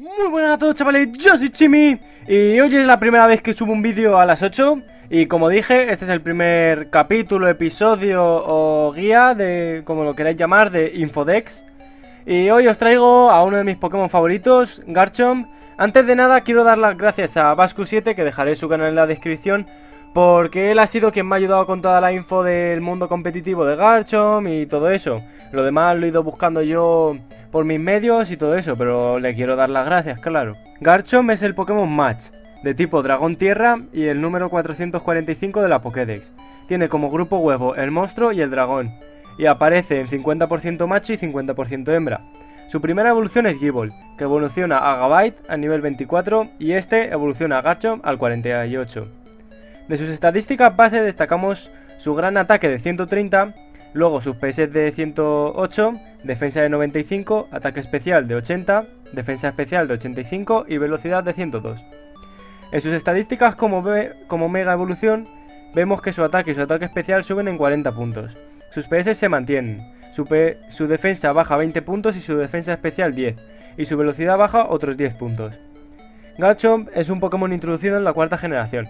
Muy buenas a todos, chavales, yo soy Chiimy y hoy es la primera vez que subo un vídeo a las 8. Y como dije, este es el primer capítulo, episodio o guía de, como lo queráis llamar, de Infodex. Y hoy os traigo a uno de mis Pokémon favoritos, Garchomp. Antes de nada quiero dar las gracias a Basku7, que dejaré su canal en la descripción, porque él ha sido quien me ha ayudado con toda la info del mundo competitivo de Garchomp y todo eso. Lo demás lo he ido buscando yo por mis medios y todo eso, pero le quiero dar las gracias, claro. Garchomp es el Pokémon Match, de tipo Dragón Tierra y el número 445 de la Pokédex. Tiene como grupo huevo el monstruo y el dragón, y aparece en 50% macho y 50% hembra. Su primera evolución es Gible, que evoluciona a Gabyte al nivel 24 y este evoluciona a Garchomp al 48. De sus estadísticas base destacamos su gran ataque de 130, luego sus PS de 108, defensa de 95, ataque especial de 80, defensa especial de 85 y velocidad de 102. En sus estadísticas como mega evolución vemos que su ataque y su ataque especial suben en 40 puntos. Sus PS se mantienen, su defensa baja 20 puntos y su defensa especial 10, y su velocidad baja otros 10 puntos. Garchomp es un Pokémon introducido en la cuarta generación.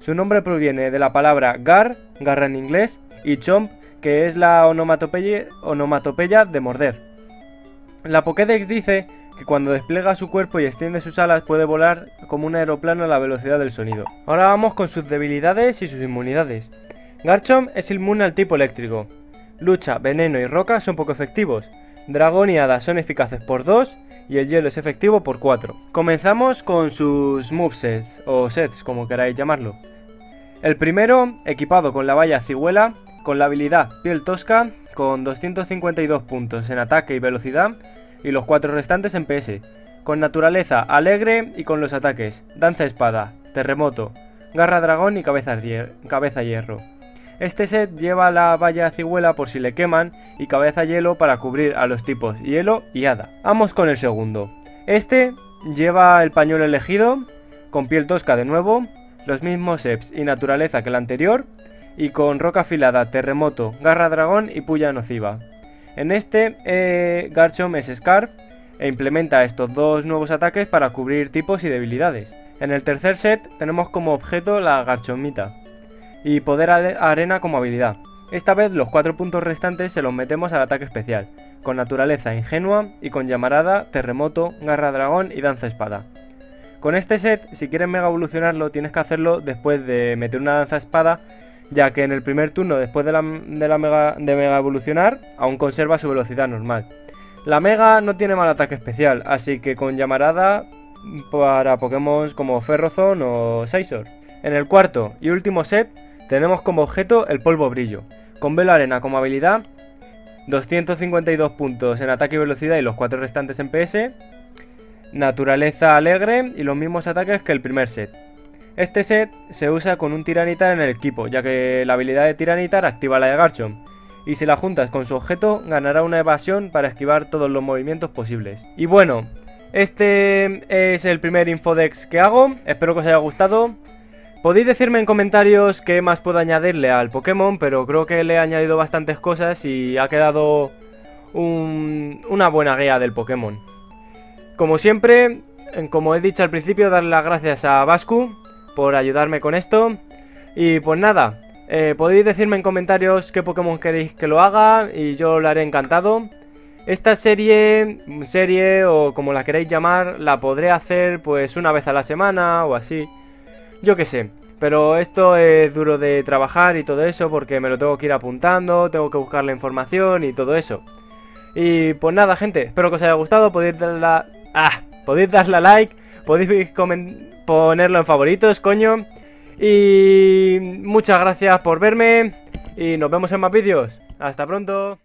Su nombre proviene de la palabra gar, garra en inglés, y chomp, que es la onomatopeya de morder. La Pokédex dice que cuando despliega su cuerpo y extiende sus alas puede volar como un aeroplano a la velocidad del sonido. Ahora vamos con sus debilidades y sus inmunidades. Garchomp es inmune al tipo eléctrico. Lucha, veneno y roca son poco efectivos. Dragón y hada son eficaces por 2 y el hielo es efectivo por 4. Comenzamos con sus movesets o sets, como queráis llamarlo. El primero, equipado con la valla Cigüela, con la habilidad Piel Tosca, con 252 puntos en ataque y velocidad, y los 4 restantes en PS, con naturaleza alegre y con los ataques Danza Espada, Terremoto, Garra Dragón y Cabeza Hierro. Este set lleva la valla Cigüela por si le queman y Cabeza Hielo para cubrir a los tipos Hielo y Hada. Vamos con el segundo. Este lleva el Pañuelo Elegido, con Piel Tosca de nuevo, los mismos sets y naturaleza que el anterior, y con roca afilada, terremoto, garra dragón y puya nociva. En este Garchomp es Scarf e implementa estos dos nuevos ataques para cubrir tipos y debilidades. En el tercer set tenemos como objeto la Garchomita y poder arena como habilidad. Esta vez los 4 puntos restantes se los metemos al ataque especial, con naturaleza ingenua y con llamarada, terremoto, garra dragón y danza espada. Con este set, si quieres mega evolucionarlo, tienes que hacerlo después de meter una danza espada, ya que en el primer turno después de mega evolucionar, aún conserva su velocidad normal. La mega no tiene mal ataque especial, así que con llamarada para Pokémon como Ferrothorn o Scizor. En el cuarto y último set tenemos como objeto el polvo brillo, con velo arena como habilidad, 252 puntos en ataque y velocidad y los 4 restantes en PS, naturaleza alegre y los mismos ataques que el primer set. Este set se usa con un Tiranitar en el equipo, ya que la habilidad de Tiranitar activa la de Garchomp, y si la juntas con su objeto ganará una evasión para esquivar todos los movimientos posibles. Y bueno, este es el primer Infodex que hago, espero que os haya gustado. Podéis decirme en comentarios qué más puedo añadirle al Pokémon, pero creo que le he añadido bastantes cosas y ha quedado una buena guía del Pokémon. Como siempre, como he dicho al principio, darle las gracias a Basku por ayudarme con esto. Y pues nada, podéis decirme en comentarios qué Pokémon queréis que lo haga y yo lo haré encantado. Esta serie o como la queréis llamar, la podré hacer pues una vez a la semana o así, yo qué sé. Pero esto es duro de trabajar y todo eso porque me lo tengo que ir apuntando, tengo que buscar la información y todo eso. Y pues nada, gente, espero que os haya gustado. Podéis darle a like, podéis ponerlo en favoritos, coño. Y muchas gracias por verme y nos vemos en más vídeos. Hasta pronto.